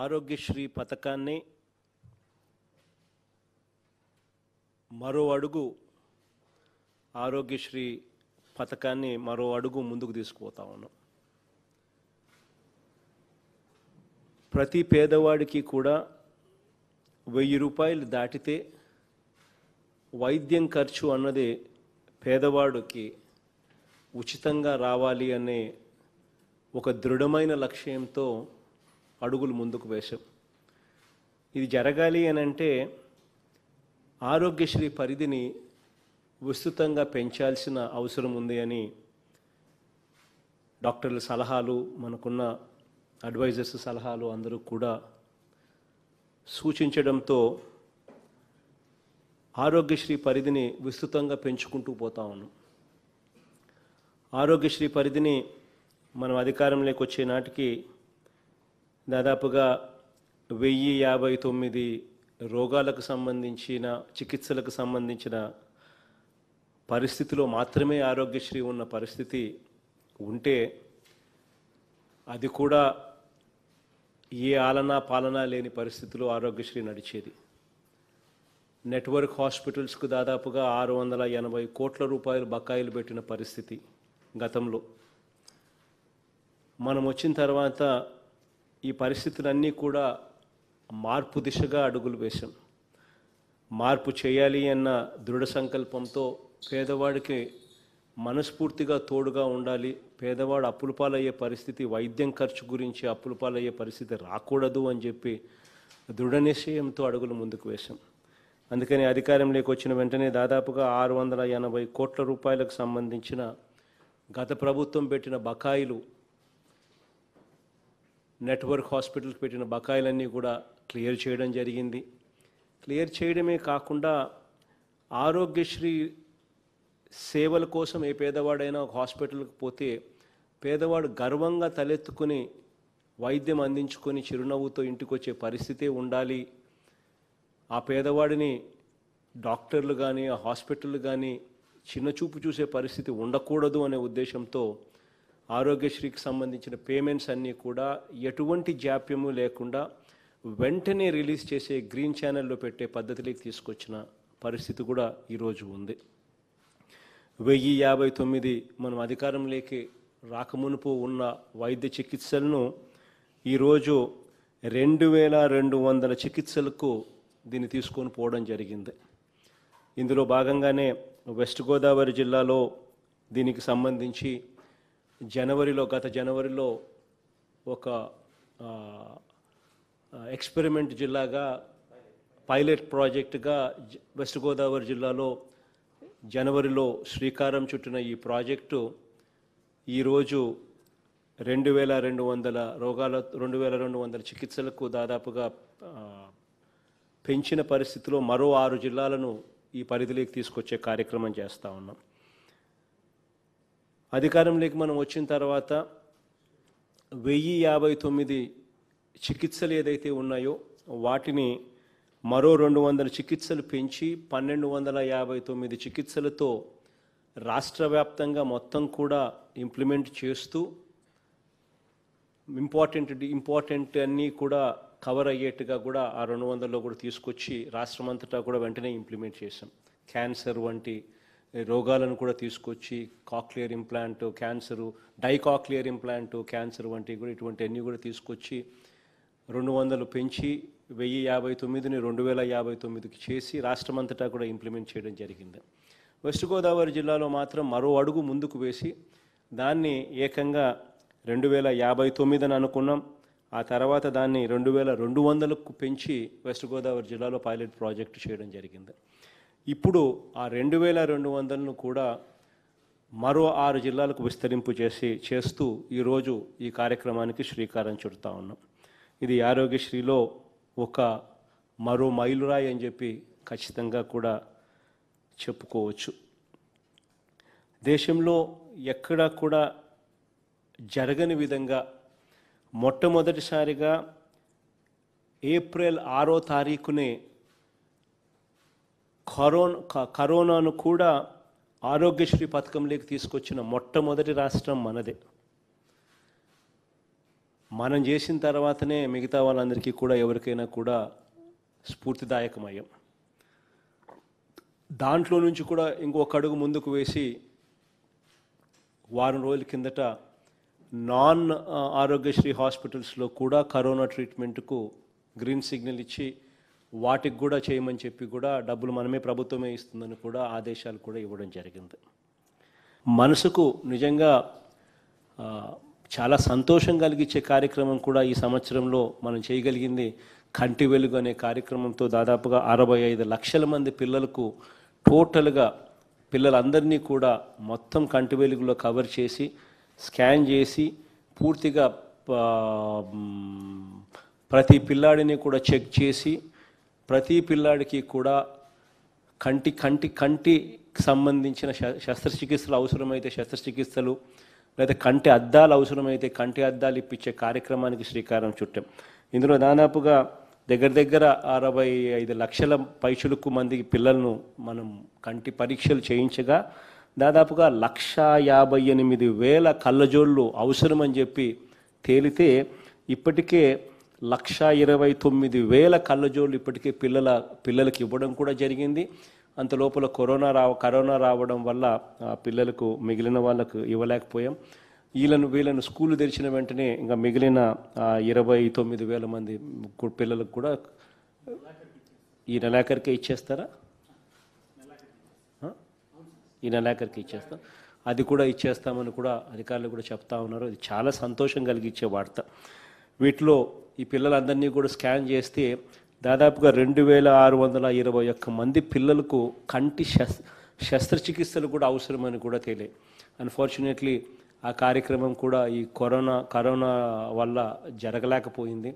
ఆరోగ్యశ్రీ పథకాన్ని మరో అడుగు ఆరోగ్యశ్రీ పథకాన్ని మరో అడుగు ముందుకు తీసుకుపోతా ఉన్నాం. ప్రతి పేదవాడికి కూడా 1000 రూపాయలు దాటితే వైద్యం ఖర్చు అన్నది పేదవాడికి ఉచితంగా రావాలి అనే ఒక దృఢమైన లక్ష్యంతో అడుగులు ముందుకు వేశాం. ఇది జరగాలి అని అంటే ఆరోగ్యశ్రీ పరిధిని విస్తృతంగా పెంచాల్సిన అవసరం ఉంది అని డాక్టర్ల సలహాలు, మనకున్న అడ్వైజర్స్ సలహాలు అందరూ కూడా సూచించడంతో ఆరోగ్యశ్రీ పరిధిని విస్తృతంగా పెంచుకుంటూ పోతా ఉన్నాం. ఆరోగ్యశ్రీ పరిధిని మనం అధికారంలోకి వచ్చే నాటికి దాదాపుగా 1059 రోగాలకు సంబంధించిన చికిత్సలకు సంబంధించిన పరిస్థితిలో మాత్రమే ఆరోగ్యశ్రీ ఉన్న పరిస్థితి ఉంటే, అది కూడా ఏ ఆలనా పాలనా లేని పరిస్థితిలో ఆరోగ్యశ్రీ నడిచేది. నెట్వర్క్ హాస్పిటల్స్కు దాదాపుగా 680 కోట్ల రూపాయలు బకాయిలు పెట్టిన పరిస్థితి గతంలో. మనం వచ్చిన తర్వాత ఈ పరిస్థితులన్నీ కూడా మార్పు దిశగా అడుగులు వేశాం. మార్పు చేయాలి అన్న దృఢ సంకల్పంతో పేదవాడికి మనస్ఫూర్తిగా తోడుగా ఉండాలి, పేదవాడు అప్పుల పాలయ్యే పరిస్థితి, వైద్యం ఖర్చు గురించి అప్పుల పాలయ్యే పరిస్థితి రాకూడదు అని చెప్పి దృఢ నిశ్చయంతో అడుగులు ముందుకు వేశాం. అందుకని అధికారంలోకి వచ్చిన వెంటనే దాదాపుగా 680 కోట్ల రూపాయలకు సంబంధించిన గత ప్రభుత్వం పెట్టిన బకాయిలు, నెట్వర్క్ హాస్పిటల్కి పెట్టిన బకాయిలన్నీ కూడా క్లియర్ చేయడం జరిగింది. క్లియర్ చేయడమే కాకుండా ఆరోగ్యశ్రీ సేవల కోసం ఏ పేదవాడైనా ఒక హాస్పిటల్కి పోతే పేదవాడు గర్వంగా తలెత్తుకుని వైద్యం అందించుకొని చిరునవ్వుతో ఇంటికి వచ్చే పరిస్థితే ఉండాలి. ఆ పేదవాడిని డాక్టర్లు కానీ ఆ హాస్పిటల్ కానీ చిన్నచూపు చూసే పరిస్థితి ఉండకూడదు అనే ఉద్దేశంతో ఆరోగ్యశ్రీకి సంబంధించిన పేమెంట్స్ అన్నీ కూడా ఎటువంటి జాప్యము లేకుండా వెంటనే రిలీజ్ చేసే గ్రీన్ ఛానల్లో పెట్టే పద్ధతిలోకి తీసుకొచ్చిన పరిస్థితి కూడా ఈరోజు ఉంది. 1059 మనం అధికారంలోకి రాకమునుపు ఉన్న వైద్య చికిత్సలను ఈరోజు 2200 చికిత్సలకు దీన్ని తీసుకొని పోవడం జరిగింది. ఇందులో భాగంగానే వెస్ట్ గోదావరి జిల్లాలో దీనికి సంబంధించి గత జనవరిలో ఒక ఎక్స్పెరిమెంట్ జిల్లాగా, పైలట్ ప్రాజెక్టుగా వెస్ట్ గోదావరి జిల్లాలో జనవరిలో శ్రీకారం చుట్టిన ఈ ప్రాజెక్టు ఈరోజు 2200 చికిత్సలకు దాదాపుగా పెంచిన పరిస్థితిలో మరో 6 జిల్లాలను ఈ పరిధిలోకి తీసుకొచ్చే కార్యక్రమం చేస్తూ ఉన్నాం. అధికారంలోకి మనం వచ్చిన తర్వాత 1059 చికిత్సలు ఏదైతే ఉన్నాయో వాటిని మరో 200 చికిత్సలు పెంచి 1259 చికిత్సలతో రాష్ట్ర వ్యాప్తంగా మొత్తం కూడా ఇంప్లిమెంట్ చేస్తూ ఇంపార్టెంట్ అన్నీ కూడా కవర్ అయ్యేట్టుగా కూడా ఆ 200లో కూడా తీసుకొచ్చి రాష్ట్రం అంతటా కూడా వెంటనే ఇంప్లిమెంట్ చేశాం. క్యాన్సర్ వంటి రోగాలను కూడా తీసుకొచ్చి కాక్లియర్ ఇంప్లాంట్ క్యాన్సరు, డైకాక్లియర్ ఇంప్లాంట్ క్యాన్సర్ వంటివి కూడా, ఇటువంటి అన్నీ కూడా తీసుకొచ్చి 200 పెంచి 1059ని 2059కి చేసి రాష్ట్రం అంతటా కూడా ఇంప్లిమెంట్ చేయడం జరిగింది. వెస్ట్ గోదావరి జిల్లాలో మాత్రం మరో అడుగు ముందుకు వేసి దాన్ని ఏకంగా 2059 అని అనుకున్నాం. ఆ తర్వాత దాన్ని 2200కు పెంచి వెస్ట్ గోదావరి జిల్లాలో పైలట్ ప్రాజెక్టు చేయడం జరిగింది. ఇప్పుడు ఆ 2200ను కూడా మరో 6 జిల్లాలకు విస్తరింపు చేస్తూ ఈరోజు ఈ కార్యక్రమానికి శ్రీకారం చుడతా ఉన్నాం. ఇది ఆరోగ్యశ్రీలో ఒక మరో మైలురాయి అని చెప్పి ఖచ్చితంగా కూడా చెప్పుకోవచ్చు. దేశంలో ఎక్కడా కూడా జరగని విధంగా మొట్టమొదటిసారిగా ఏప్రిల్ 6వ తారీఖునే కరోనాను కూడా ఆరోగ్యశ్రీ పథకంలోకి తీసుకొచ్చిన మొట్టమొదటి రాష్ట్రం మనదే. మనం చేసిన తర్వాతనే మిగతా వాళ్ళందరికీ కూడా ఎవరికైనా కూడా స్ఫూర్తిదాయకమయ్యాం. దాంట్లో నుంచి కూడా ఇంకొక అడుగు ముందుకు వేసి వారం రోజుల కిందట నాన్ ఆరోగ్యశ్రీ హాస్పిటల్స్లో కూడా కరోనా ట్రీట్మెంట్కు గ్రీన్ సిగ్నల్ ఇచ్చి వాటికి కూడా చేయమని చెప్పి కూడా డబ్బులు మనమే ప్రభుత్వమే ఇస్తుందని కూడా ఆదేశాలు కూడా ఇవ్వడం జరిగింది. మనసుకు నిజంగా చాలా సంతోషం కలిగించే కార్యక్రమం కూడా ఈ సంవత్సరంలో మనం చేయగలిగింది. కంటి వెలుగు అనే కార్యక్రమంతో దాదాపుగా 65 లక్షల మంది పిల్లలకు టోటల్గా పిల్లలందరినీ కూడా మొత్తం కంటి వెలుగులో కవర్ చేసి స్కాన్ చేసి పూర్తిగా ప్రతి పిల్లాడిని కూడా చెక్ చేసి ప్రతి పిల్లాడికి కూడా కంటికి సంబంధించిన శస్త్రచికిత్సలు అవసరమైతే శస్త్రచికిత్సలు, లేదా కంటి అద్దాలు అవసరమైతే కంటి అద్దాలు ఇప్పించే కార్యక్రమానికి శ్రీకారం చుట్టాం. ఇందులో దాదాపుగా దగ్గర 65 లక్షల పైచులకు మంది పిల్లలను మనం కంటి పరీక్షలు చేయించగా దాదాపుగా 1,58,000 కళ్ళజోళ్ళు అవసరమని చెప్పి తేలితే ఇప్పటికే 1,29,000 కళ్ళజోళ్ళు ఇప్పటికే పిల్లలకు ఇవ్వడం కూడా జరిగింది. అంత లోపల కరోనా రావడం వల్ల పిల్లలకు మిగిలిన వాళ్ళకు ఇవ్వలేకపోయాం. వీళ్ళను స్కూల్ తెరిచిన వెంటనే ఇంకా మిగిలిన 29,000 మంది పిల్లలకు కూడా ఈ నెలాఖరికే ఇచ్చేస్తారా? ఈ నెలాఖరికి ఇచ్చేస్తాం, అది కూడా ఇచ్చేస్తామని కూడా అధికారులు కూడా చెప్తా ఉన్నారు. ఇది చాలా సంతోషం కలిగించే వార్త. వీటిలో ఈ పిల్లలందరినీ కూడా స్కాన్ చేస్తే దాదాపుగా 2,621 మంది పిల్లలకు కంటి శస్త్రచికిత్సలు కూడా అవసరమని కూడా తెలియ. అన్ఫార్చునేట్లీ ఆ కార్యక్రమం కూడా ఈ కరోనా వల్ల జరగలేకపోయింది.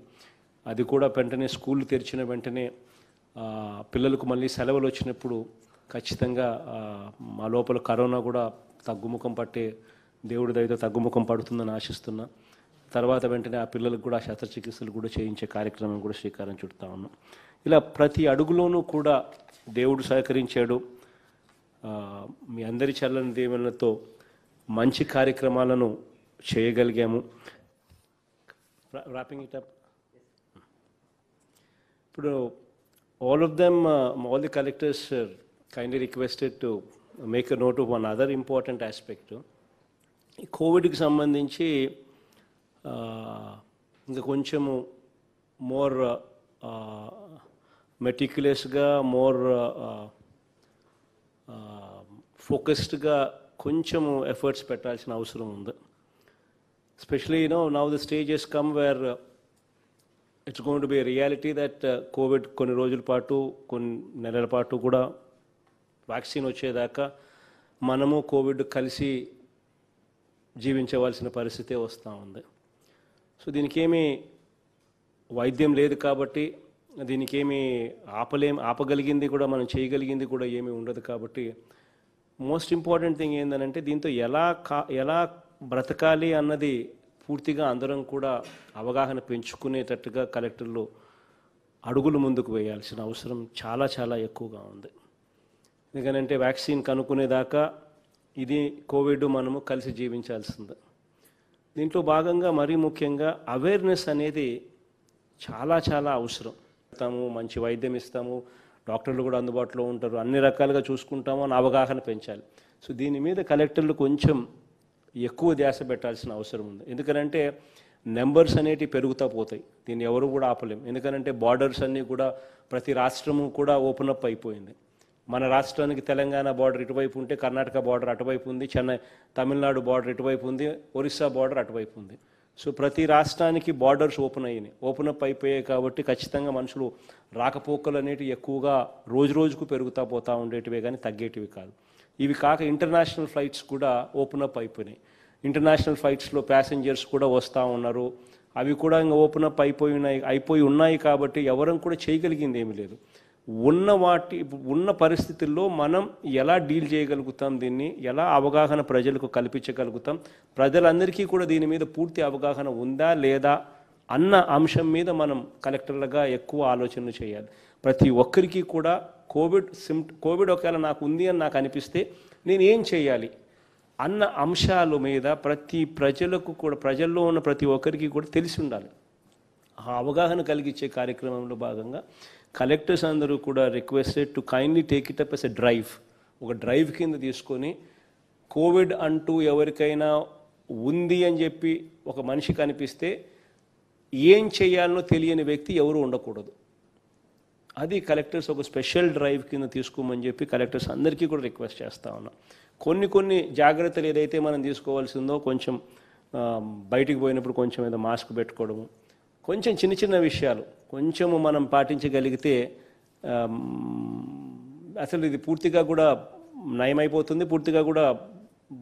అది కూడా వెంటనే స్కూల్ తెరిచిన వెంటనే పిల్లలకు మళ్ళీ సెలవులు వచ్చినప్పుడు ఖచ్చితంగా మా లోపల కరోనా కూడా తగ్గుముఖం పట్టే దేవుడి దయతో తగ్గుముఖం పడుతుందని ఆశిస్తున్నా. తర్వాత వెంటనే ఆ పిల్లలకు కూడా శస్త్రచికిత్సలు కూడా చేయించే కార్యక్రమం కూడా శ్రీకారం చుడతా ఉన్నాం. ఇలా ప్రతి అడుగులోనూ కూడా దేవుడు సహకరించాడు. మీ అందరి చల్లని దీవెనలతో మంచి కార్యక్రమాలను చేయగలిగాము. Wrapping it up. ఇప్పుడు all the collectors kindly requested to make a note of one other important aspect. కోవిడ్కి సంబంధించి ఇంకా కొంచెము మోర్ మెటిక్యులస్గా, మోర్ ఫోకస్డ్గా కొంచెము ఎఫర్ట్స్ పెట్టాల్సిన అవసరం ఉంది. Especially now the stage has come where it's going to be reality that Covid కొన్ని రోజుల పాటు కొన్ని నెలల పాటు కూడా వ్యాక్సిన్ వచ్చేదాకా మనము కోవిడ్ కలిసి జీవించవలసిన పరిస్థితే వస్తూ ఉంది. సో దీనికి ఏమీ వైద్యం లేదు కాబట్టి దీనికి ఏమీ ఆపగలిగింది కూడా మనం చేయగలిగింది కూడా ఏమీ ఉండదు. కాబట్టి మోస్ట్ ఇంపార్టెంట్ థింగ్ ఏంటంటే దీంతో ఎలా బ్రతకాలి అన్నది పూర్తిగా అందరం కూడా అవగాహన పెంచుకునేటట్టుగా కలెక్టర్లు అడుగులు ముందుకు వేయాల్సిన అవసరం చాలా చాలా ఎక్కువగా ఉంది. ఎందుకంటే వ్యాక్సిన్ కనుక్కునేదాకా ఇది కోవిడ్ మనము కలిసి జీవించాల్సిందే. దీంట్లో భాగంగా మరీ ముఖ్యంగా అవేర్నెస్ అనేది చాలా చాలా అవసరం. తాము మంచి వైద్యం ఇస్తాము, డాక్టర్లు కూడా అందుబాటులో ఉంటారు, అన్ని రకాలుగా చూసుకుంటాము అని అవగాహన పెంచాలి. సో దీని మీద కలెక్టర్లు కొంచెం ఎక్కువ ధ్యాస పెట్టాల్సిన అవసరం ఉంది. ఎందుకంటే నెంబర్స్ అనేటివి పెరుగుతూ పోతాయి, దీన్ని ఎవరు కూడా ఆపలేము. ఎందుకంటే బార్డర్స్ అన్నీ కూడా ప్రతి రాష్ట్రము కూడా ఓపెన్ అప్ అయిపోయింది. మన రాష్ట్రానికి తెలంగాణ బార్డర్ ఇటువైపు ఉంటే కర్ణాటక బార్డర్ అటువైపు ఉంది, తమిళనాడు బార్డర్ ఇటువైపు ఉంది, ఒరిస్సా బార్డర్ అటువైపు ఉంది. సో ప్రతి రాష్ట్రానికి బార్డర్స్ ఓపెన్ అప్ అయిపోయాయి కాబట్టి ఖచ్చితంగా మనుషులు రాకపోకలు అనేటివి ఎక్కువగా రోజుకు పెరుగుతూ పోతూ ఉండేటివే కానీ తగ్గేటివి కాదు. ఇవి కాక ఇంటర్నేషనల్ ఫ్లైట్స్ కూడా ఓపెన్ అప్ అయిపోయినాయి. ఇంటర్నేషనల్ ఫ్లైట్స్లో ప్యాసింజర్స్ కూడా వస్తూ ఉన్నారు. అవి కూడా ఇంకా ఓపెన్ అప్ అయిపోయి ఉన్నాయి కాబట్టి ఎవరం కూడా చేయగలిగింది ఏమీ లేదు. ఉన్న పరిస్థితుల్లో మనం ఎలా డీల్ చేయగలుగుతాం, దీన్ని ఎలా అవగాహన ప్రజలకు కల్పించగలుగుతాం, ప్రజలందరికీ కూడా దీని మీద పూర్తి అవగాహన ఉందా లేదా అన్న అంశం మీద మనం కలెక్టర్లుగా ఎక్కువ ఆలోచనలు చేయాలి. ప్రతి ఒక్కరికి కూడా కోవిడ్ ఒకవేళ నాకు ఉంది అని నాకు అనిపిస్తే నేను ఏం చేయాలి, అన్న అంశాల మీద ప్రతి ప్రజలకు కూడా ప్రజల్లో ఉన్న ప్రతి ఒక్కరికి కూడా తెలిసి ఉండాలి. ఆ అవగాహన కలిగించే కార్యక్రమంలో భాగంగా కలెక్టర్స్ అందరూ కూడా requested to kindly take it up as a drive. ఒక డ్రైవ్ కింద తీసుకొని కోవిడ్ అంటూ ఎవరికైనా ఉంది అని చెప్పి ఒక మనిషి కనిపిస్తే ఏం చేయాలనో తెలియని వ్యక్తి ఎవరు ఉండకూడదు. అది కలెక్టర్స్ ఒక స్పెషల్ డ్రైవ్ కింద తీసుకోమని చెప్పి కలెక్టర్స్ అందరికీ కూడా రిక్వెస్ట్ చేస్తా ఉన్నాం. కొన్ని కొన్ని జాగ్రత్తలు ఏదైతే మనం తీసుకోవాల్సిందో, కొంచెం బయటికి పోయినప్పుడు కొంచెం ఏదో మాస్క్ పెట్టుకోవడము, కొంచెం చిన్న చిన్న విషయాలు కొంచెము మనం పాటించగలిగితే అసలు ఇది పూర్తిగా కూడా నయమైపోతుంది, పూర్తిగా కూడా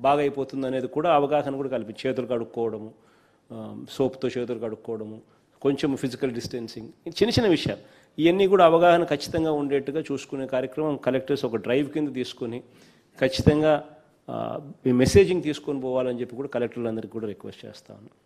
బాగైపోతుంది అనేది కూడా అవగాహన కూడా కల్పించి చేతులు కడుక్కోవడము, సోప్తో చేతులు కడుక్కోవడము, కొంచెం ఫిజికల్ డిస్టెన్సింగ్, చిన్న చిన్న విషయాలు ఇవన్నీ కూడా అవగాహన ఖచ్చితంగా ఉండేట్టుగా చూసుకునే కార్యక్రమం కలెక్టర్స్ ఒక డ్రైవ్ కింద తీసుకొని ఖచ్చితంగా ఈ మెసేజింగ్ తీసుకొని పోవాలని చెప్పి కూడా కలెక్టర్లందరికీ కూడా రిక్వెస్ట్ చేస్తాను.